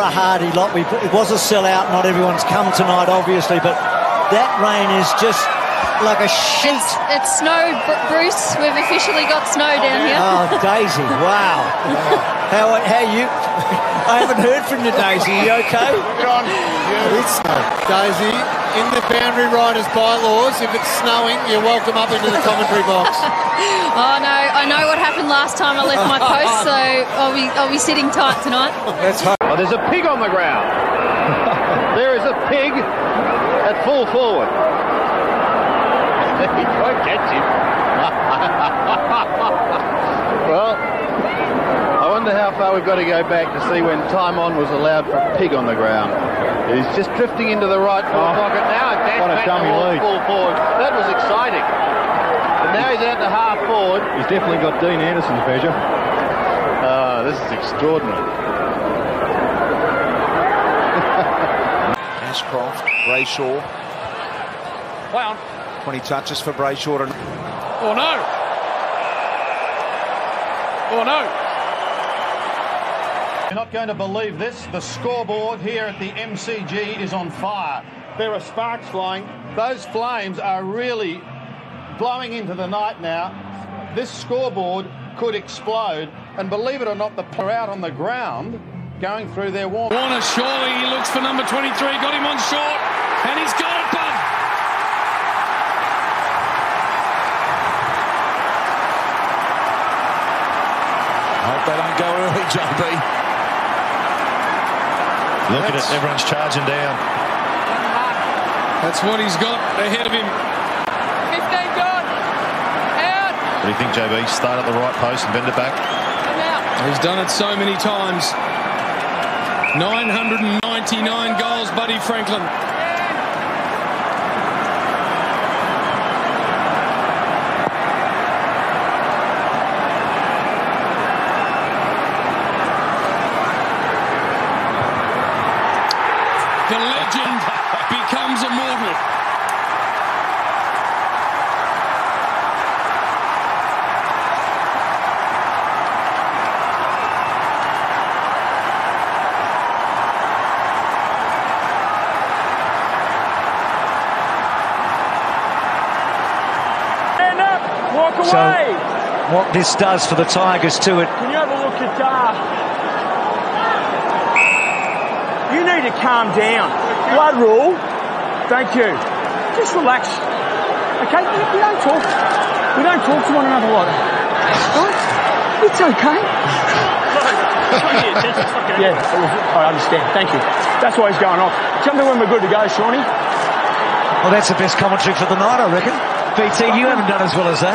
A hardy lot. It was a sellout. Not everyone's come tonight, obviously, but that rain is just like a sheet. It's snow, Bruce. We've officially got snow down here. Oh, Daisy! Wow. How are you? I haven't heard from you, Daisy. Are you okay? John, it's snow. Daisy, in the Boundary Riders bylaws, if it's snowing, you're welcome up into the commentary box. Oh no, I know what happened last time I left my post, so I'll be sitting tight tonight. That's hard. There's a pig on the ground. There is a pig at full forward. He won't catch him. Well, I wonder how far we've got to go back to see when time on was allowed for a pig on the ground. He's just drifting into the right pocket now. What a dummy lead. Full forward. That was exciting. And now he's out to half forward. He's definitely got Dean Anderson's measure. Oh, this is extraordinary. Ashcroft, Brayshaw. Play on. 20 touches for Brayshaw. And... oh no! Oh no! You're not going to believe this. The scoreboard here at the MCG is on fire. There are sparks flying. Those flames are really blowing into the night now. This scoreboard could explode. And believe it or not, the player out on the ground going through their warm. Warner, surely he looks for number 23, got him on short, and he's got it, Bud. I hope they don't go early, JB. Look at it, everyone's charging down. That's what he's got ahead of him. 15 gone, out. What do you think, JB? Start at the right post and bend it back. He's done it so many times. 999 goals, Buddy Franklin. The legend becomes immortal. So what this does for the Tigers too, it... can you have a look at you need to calm down. Blood rule. Thank you. Just relax. Okay, we don't talk. We don't talk to one another a lot. It's okay. Yeah, I understand. Thank you. That's why he's going off. Tell me when we're good to go, Shawnee. Well, that's the best commentary for the night, I reckon. BT, you haven't done as well as that.